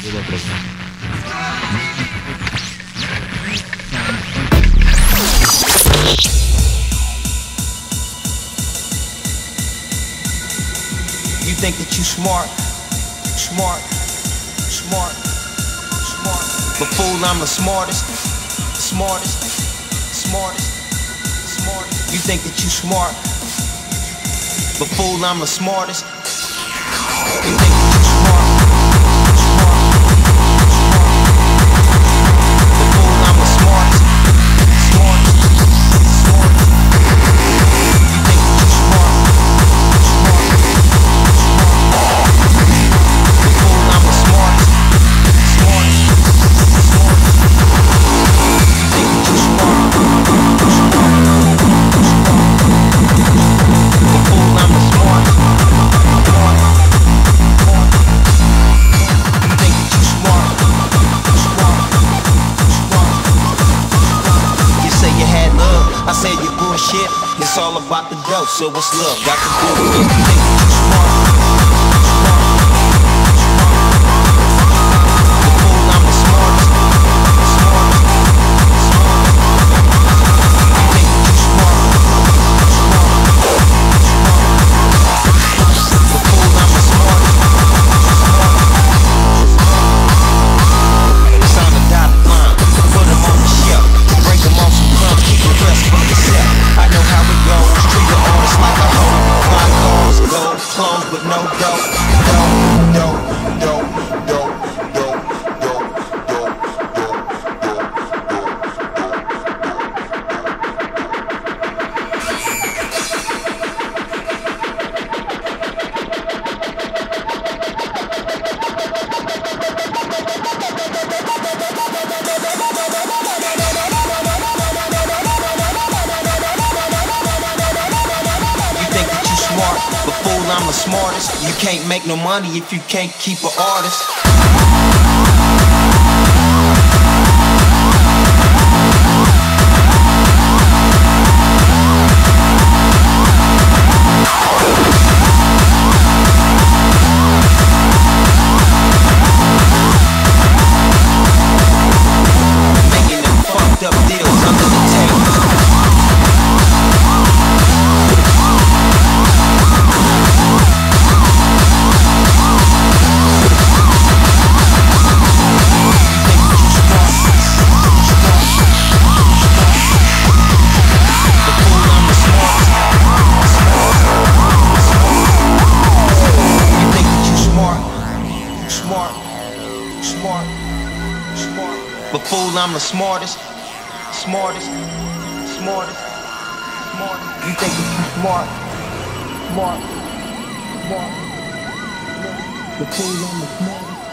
You think that you smart, but fool, I'm the smartest. You think that you smart, but fool, I'm the smartest. You think that you smart, but fool, I'm the smartest. You think that you smart, but fool, I'm the smartest. You think that you smart, but fool, I'm the smartest. I said you're bullshit, it's all about the dough, so what's love got to do with it? You think that you smart, but fool, I'm the smartest. You think that you smart, but fool, I'm the smartest. Sign the dotted line, put them on the shelf, break them off some crumbs, keep the rest for yourself. I know how it goes, treat the artist like a hoe. My goals, gold, clothes, but no dope. Smartest. You can't make no money if you can't keep an artist. Making them fucked up deals under the table. But fool, I'm the smartest. You think that you smart. But fool, I'm the smartest.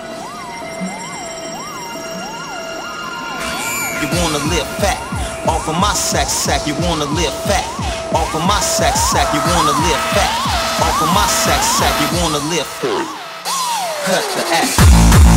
You wanna live fat off of my sack. You wanna live fat off of my sack. You wanna live fat off of my sack. You wanna live fat. Cut the act.